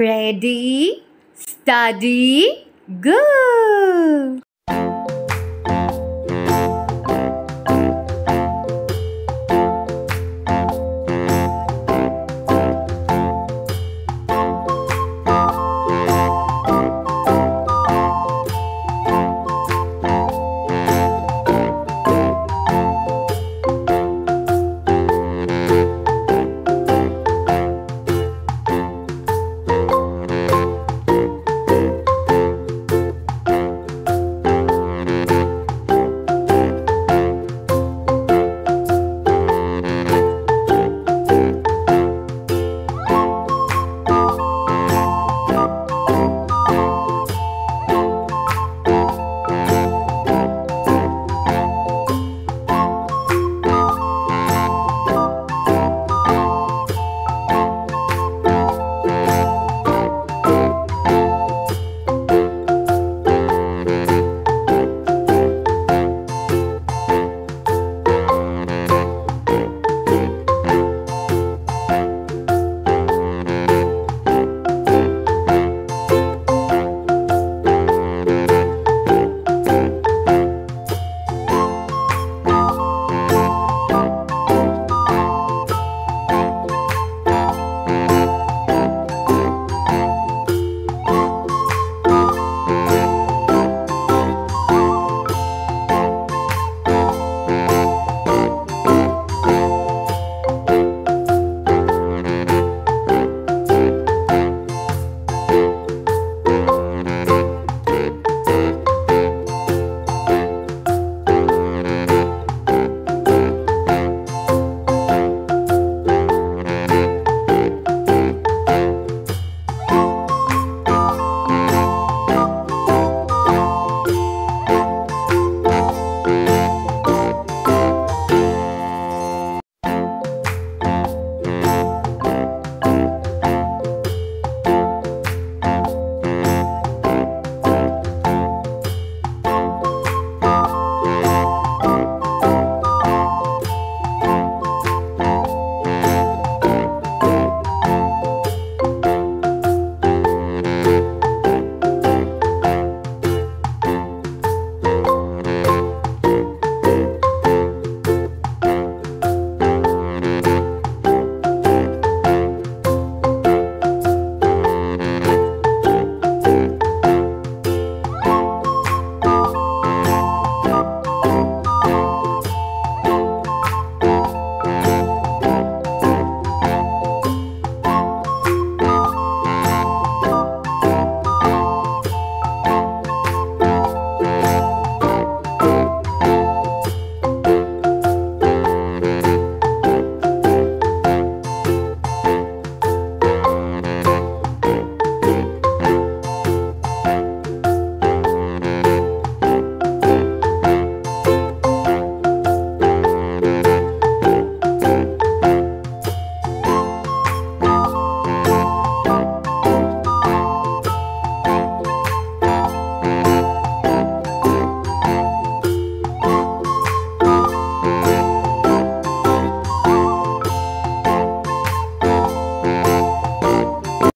Ready, study, go!